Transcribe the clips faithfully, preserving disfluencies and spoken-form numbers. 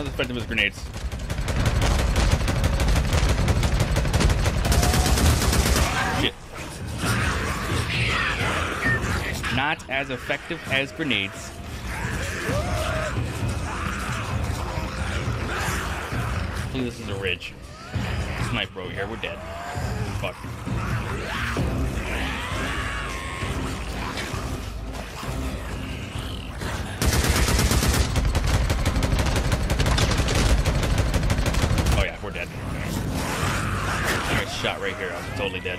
not as effective as grenades. Shit. Not as effective as grenades. Hopefully this is a ridge. Sniper over here, we're dead. Fuck. Oh yeah, we're dead. I got shot right here, I'm totally dead.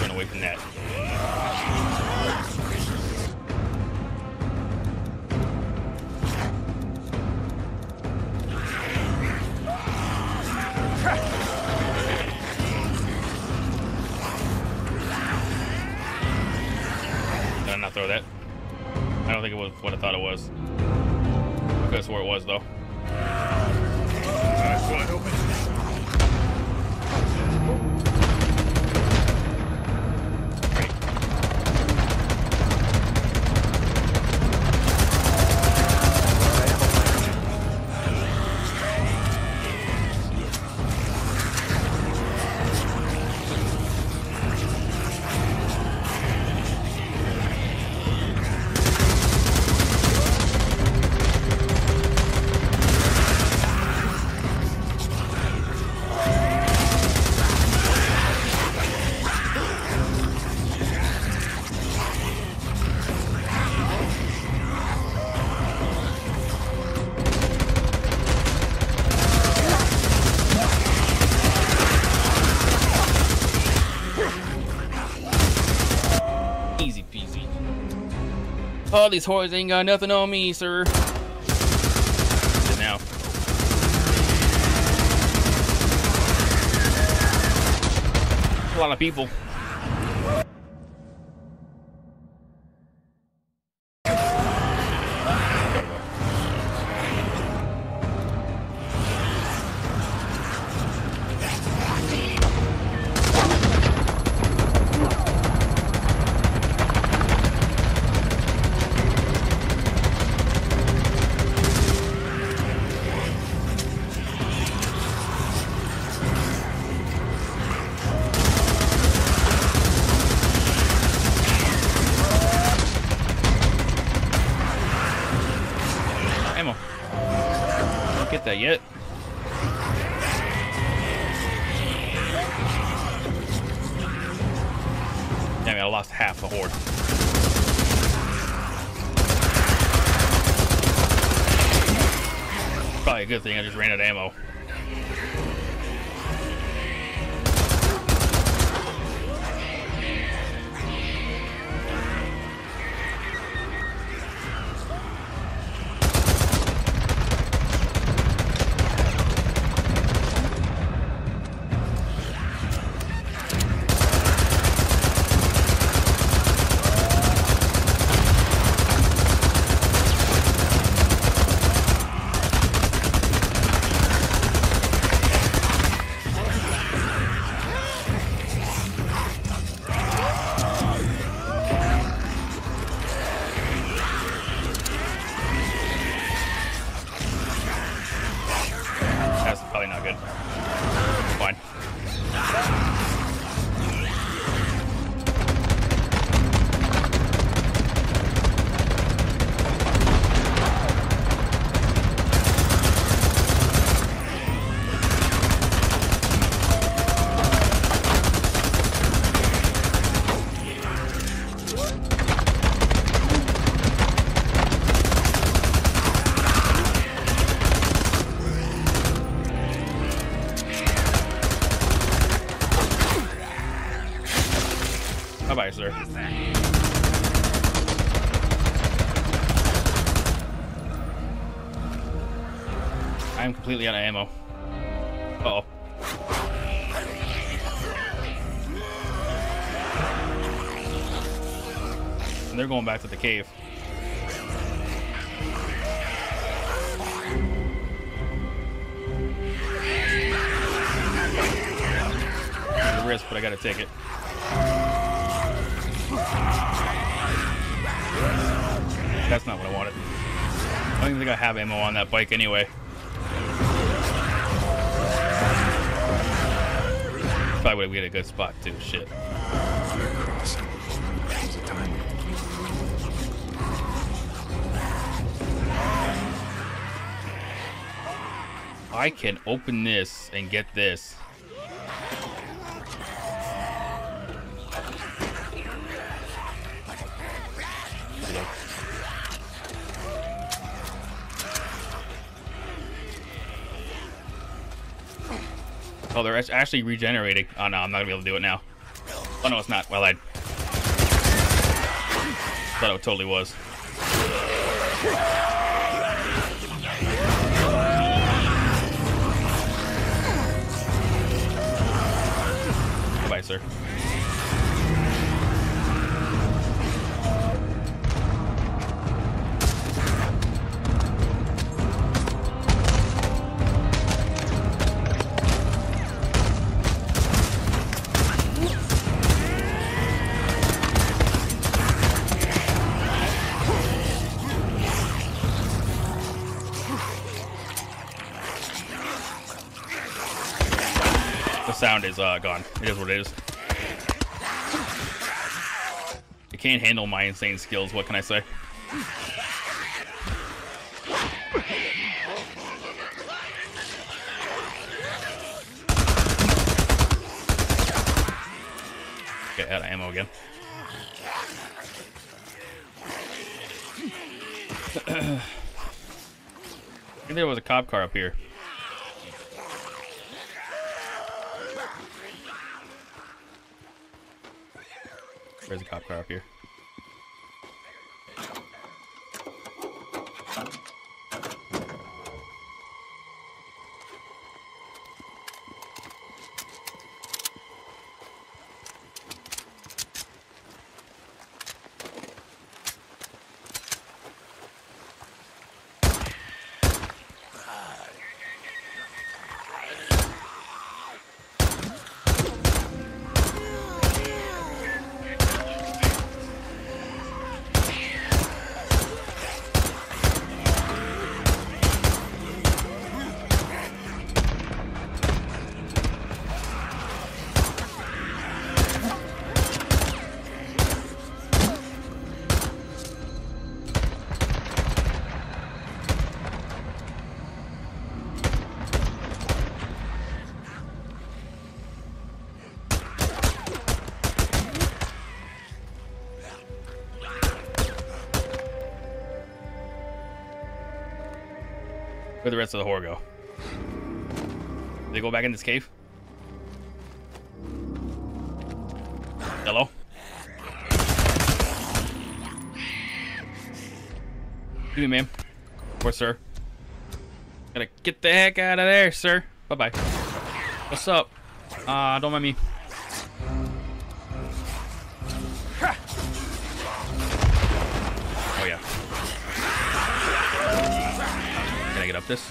Run away from that. Did I not throw that? I don't think it was what I thought it was. I could have swore it was though. Nice one. All these whores ain't got nothing on me, sir. Now. A lot of people. Yet. Damn it, I lost half the horde. Probably a good thing I just ran out of ammo. I'm completely out of ammo. Uh oh. And they're going back to the cave. It's a risk, but I gotta take it. That's not what I wanted. I don't even think I have ammo on that bike anyway. By the way, we had a good spot too. Shit. I can open this and get this. Oh, they're actually regenerating. Oh no, I'm not gonna be able to do it now. Oh no, it's not. Well, I thought it totally was. Goodbye, sir. Sound is uh, gone. It is what it is. It can't handle my insane skills. What can I say? Get out of ammo again. I think there was a cop car up here. There's a cop car up here. Where'd the rest of the whore go? Did they go back in this cave? Hello? Excuse me, ma'am. Or sir. Gotta get the heck out of there, sir. Bye-bye. What's up? Uh, don't mind me. Up this.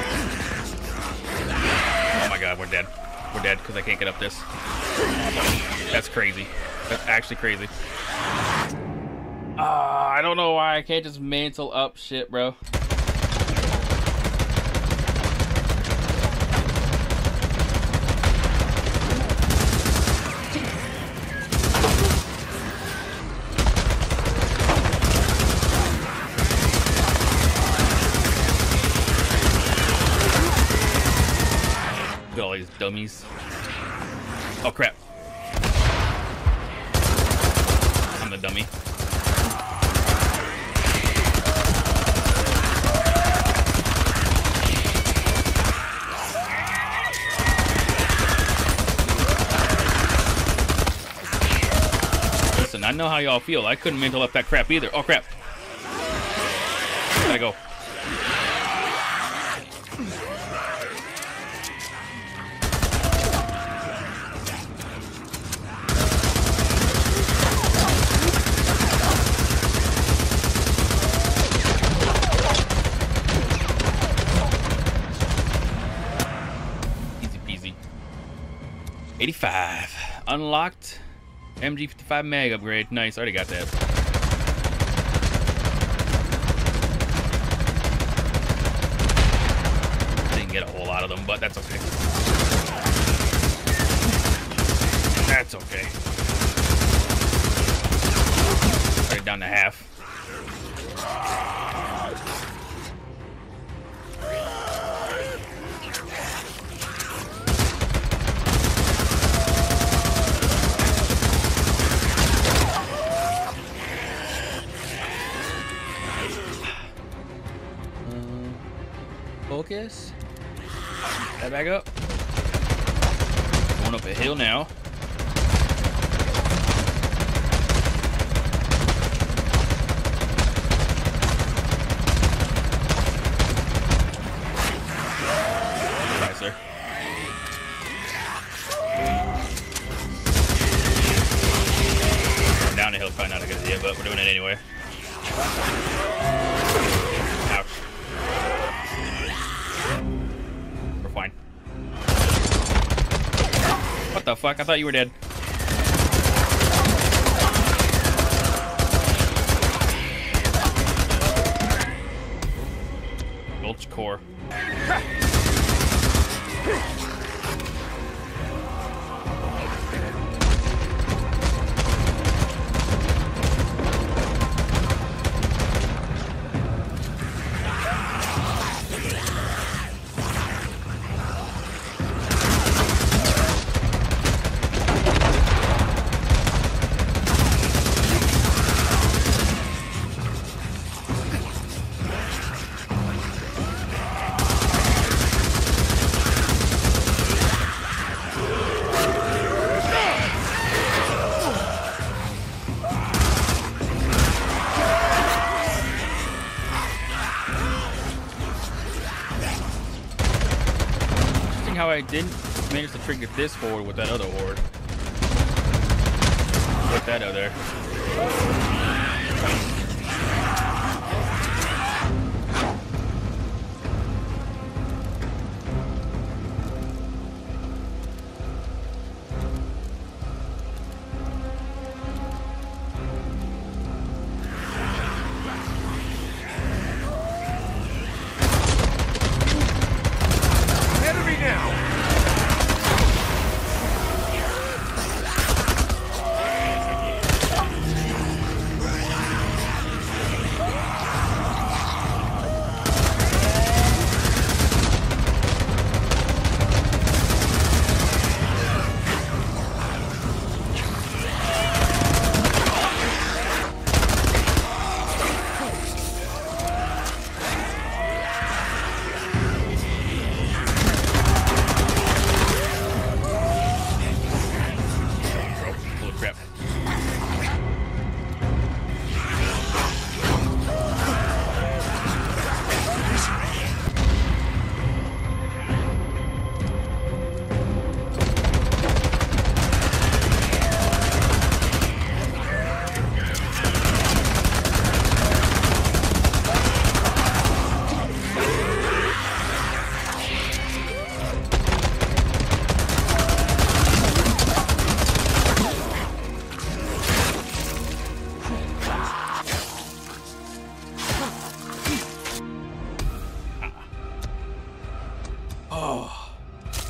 Oh my god, we're dead. We're dead because I can't get up this. That's crazy. That's actually crazy. Uh, I don't know why I can't just mantle up shit, bro. Dummies. Oh crap. I'm the dummy. Listen, I know how y'all feel. I couldn't mantle up that crap either. Oh crap. Gotta go. eighty-five. Unlocked M G fifty-five mag upgrade. Nice. Already got that. but that's okay. That's okay. Right down to half. Focus. That back up. Going up a hill now. The fuck? I thought you were dead. Gulch core. I didn't manage to trigger this horde with that other horde. With that other.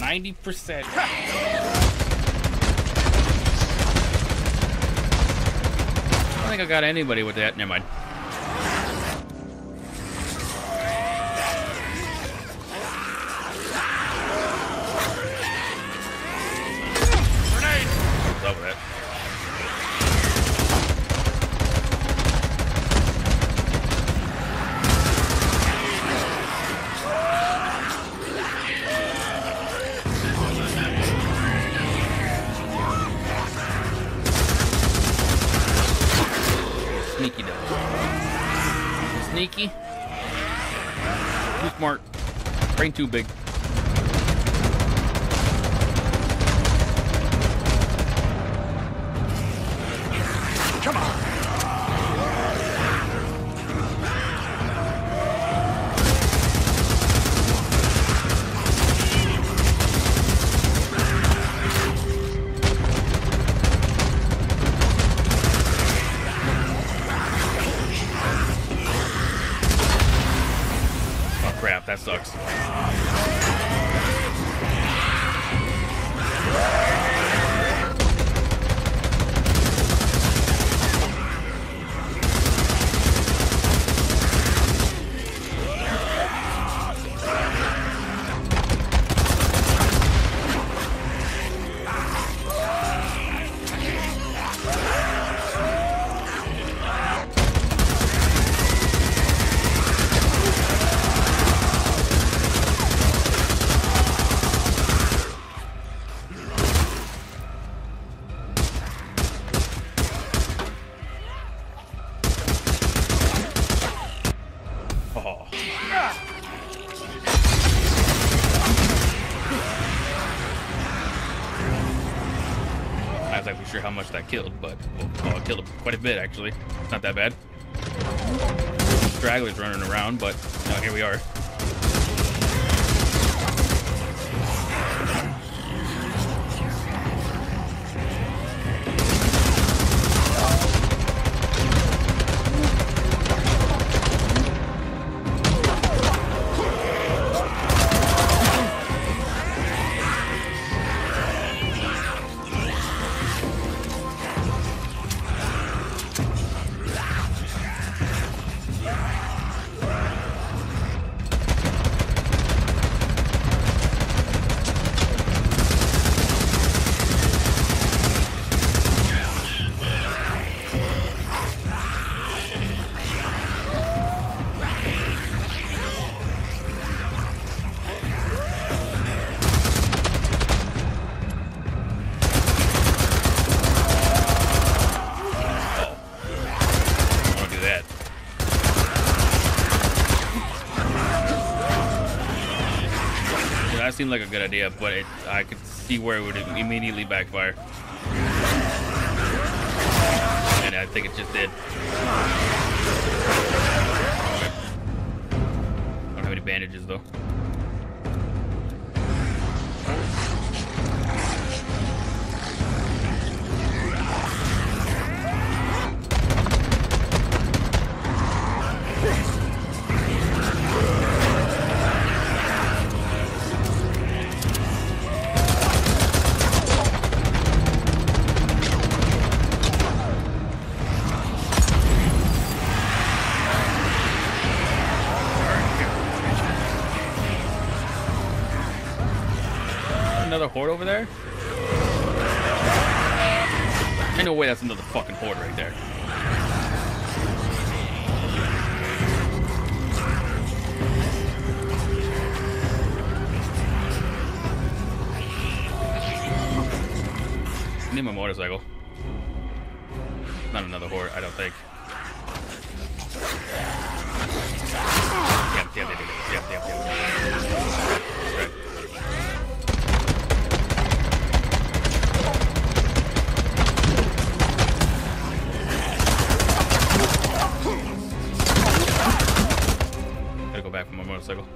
ninety percent. I don't think I got anybody with that. Never mind. Sneaky. Too smart. Brain too big. Come on. That sucks. exactly sure how much that killed, but well, it killed quite a bit, actually. It's not that bad. Stragglers running around, but no, here we are. Seemed like a good idea, but it, I could see where it would immediately backfire, and I think it just did. I don't have any bandages though. Another horde over there? Ain't no way that's another fucking horde right there. I need my motorcycle. Not another horde, I don't think. Yep, yep, yep, yep, yep, yep, yep. Right. Go back for my motorcycle.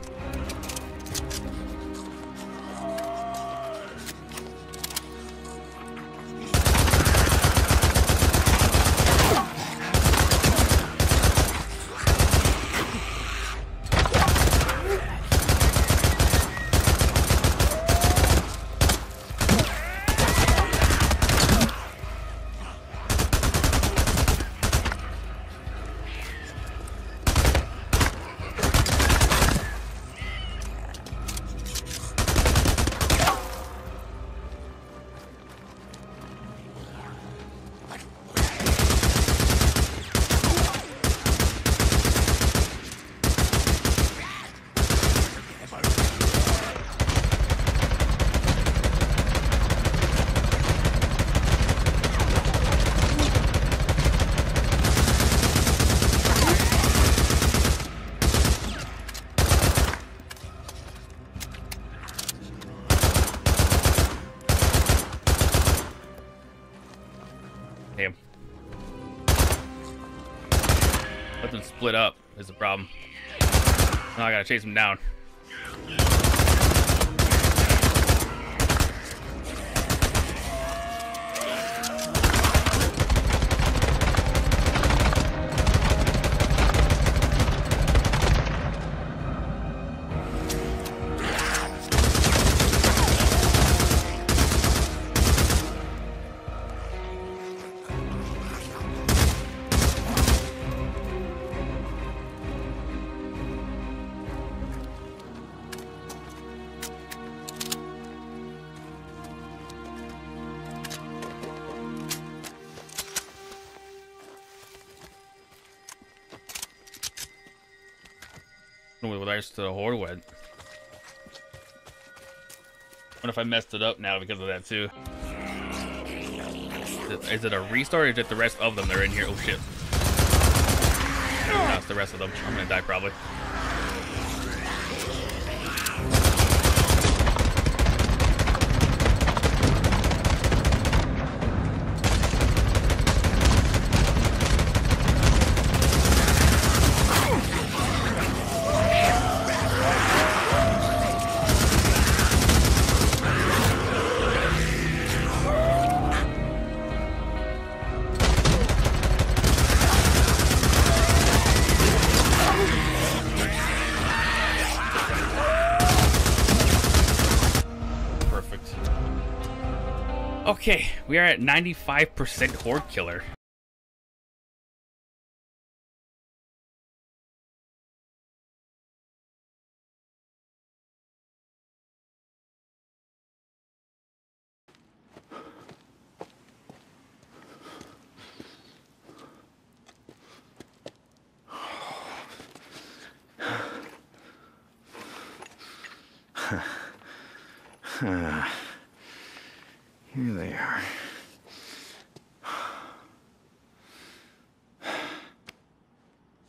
Split up is the problem. Now I gotta chase him down. With regards to the horde wed. What if I messed it up now because of that too? Is it, is it a restart or is it the rest of them that are in here? Oh shit. That's the rest of them. I'm gonna die probably. Okay, we are at ninety-five percent Horde Killer. Here they are.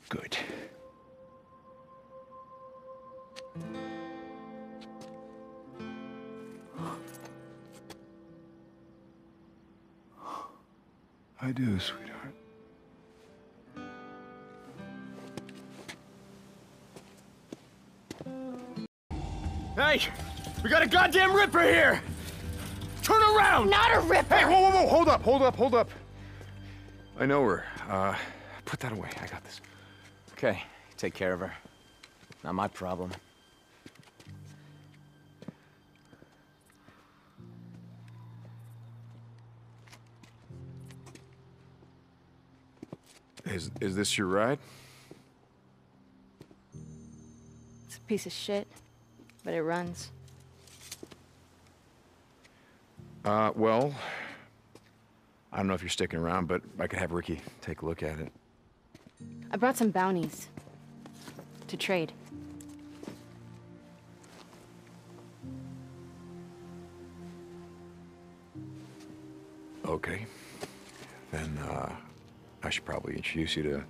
Good. I do, sweetheart. Hey! We got a goddamn ripper here! Turn around! Not a ripper! Hey, whoa, whoa, whoa! Hold up, hold up, hold up! I know her. Uh, put that away. I got this. Okay, take care of her. Not my problem. Is, is this your ride? It's a piece of shit, but it runs. Uh, well, I don't know if you're sticking around, but I could have Ricky take a look at it. I brought some bounties to trade. Okay. Then, uh, I should probably introduce you to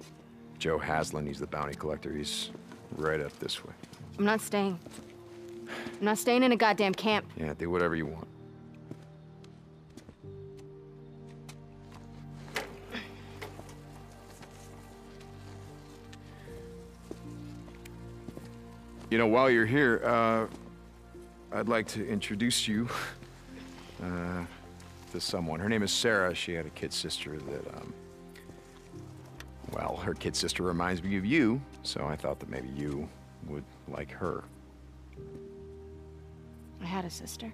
Joe Haslin. He's the bounty collector. He's right up this way. I'm not staying. I'm not staying in a goddamn camp. Yeah, do whatever you want. You know, while you're here, uh, I'd like to introduce you uh, to someone. Her name is Sarah. She had a kid sister that, um, well, her kid sister reminds me of you, so I thought that maybe you would like her. I had a sister.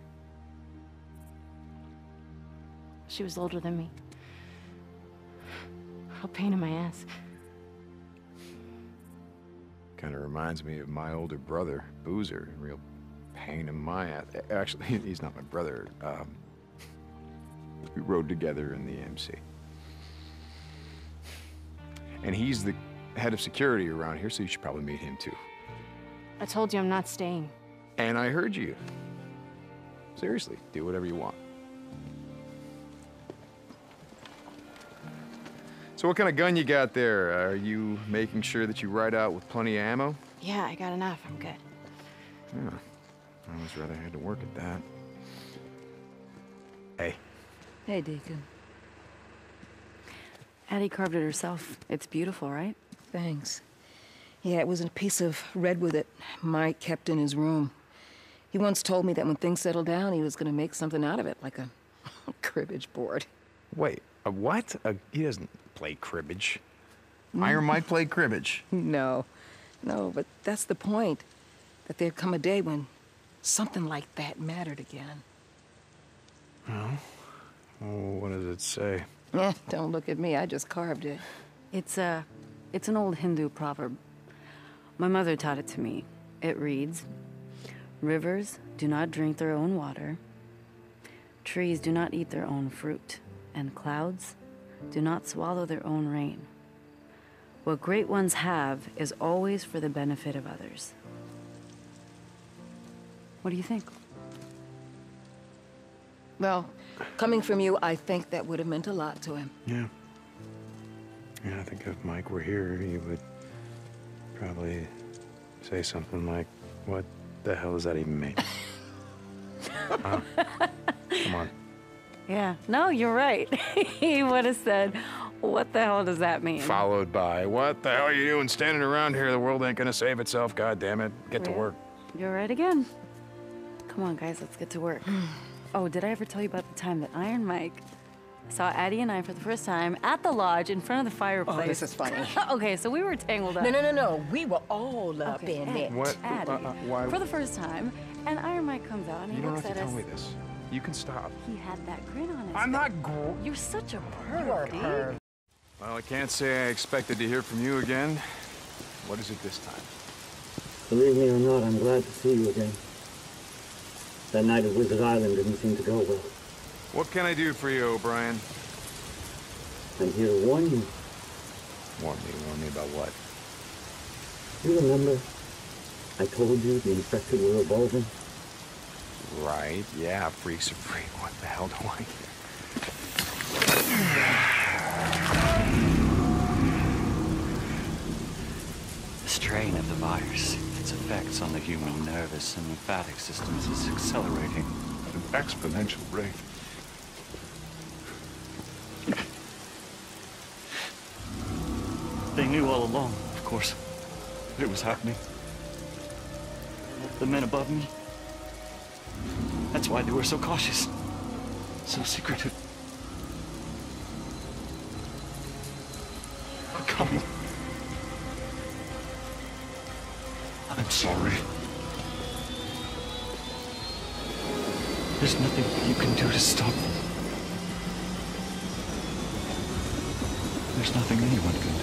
She was older than me. A pain in my ass. Kind of reminds me of my older brother, Boozer. Real pain in my ass. Actually, he's not my brother. Um, we rode together in the M C. And he's the head of security around here, so you should probably meet him too. I told you I'm not staying. And I heard you. Seriously, do whatever you want. So what kind of gun you got there? Are you making sure that you ride out with plenty of ammo? Yeah, I got enough. I'm good. Yeah. I always rather had to work at that. Hey. Hey, Deacon. Addie carved it herself. It's beautiful, right? Thanks. Yeah, it was a piece of redwood that Mike kept in his room. He once told me that when things settled down, he was going to make something out of it, like a cribbage board. Wait, a what? A, he doesn't... play cribbage. Iron Mike played cribbage. No, no, but that's the point. That there'd come a day when something like that mattered again. Well, oh, what does it say? Eh, don't look at me. I just carved it. It's a, it's an old Hindu proverb. My mother taught it to me. It reads, "Rivers do not drink their own water. Trees do not eat their own fruit, and clouds do not swallow their own rain. What great ones have is always for the benefit of others." What do you think? Well, coming from you, I think that would have meant a lot to him. Yeah. Yeah, I think if Mike were here, he would probably say something like, "What the hell does that even mean?" uh, come on. Yeah, no, you're right. He would have said, "What the hell does that mean?" Followed by, "What the hell are you doing standing around here? The world ain't gonna save itself, God damn it. Get to work." You're right again. Come on, guys, let's get to work. Oh, did I ever tell you about the time that Iron Mike saw Addie and I for the first time at the lodge in front of the fireplace? Oh, this is funny. Okay, so we were tangled up. No, no, no, no. We were all up okay, in it. What? Addie, uh, uh, why? For the first time, and Iron Mike comes out and you he looks at us. You don't have to tell me this. You can stop. He had that grin on his I'm face. Not gr- You're such a perv, dude. Well, I can't say I expected to hear from you again. What is it this time? Believe me or not, I'm glad to see you again. That night at Wizard Island didn't seem to go well. What can I do for you, O'Brien? I'm here to warn you. Warn me? Warn me about what? You remember? I told you the infected were evolving. Right, yeah, freaks are freak. What the hell do I care? The strain of the virus, its effects on the human nervous and lymphatic systems is accelerating at an exponential rate. They knew all along, of course, that it was happening. The men above me. That's why they were so cautious, so secretive. Oh, come on. I'm sorry. There's nothing you can do to stop them. There's nothing anyone can do.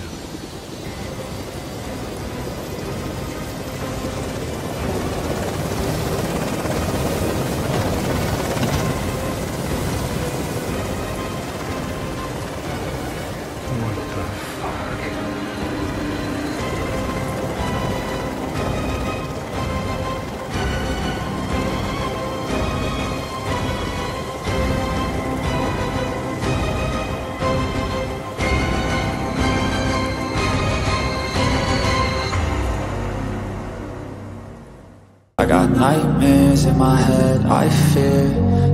I got nightmares in my head, I fear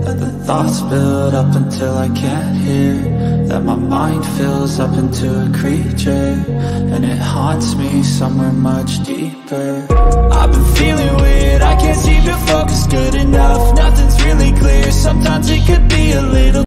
that the thoughts build up until I can't hear, that my mind fills up into a creature, and it haunts me somewhere much deeper. I've been feeling weird.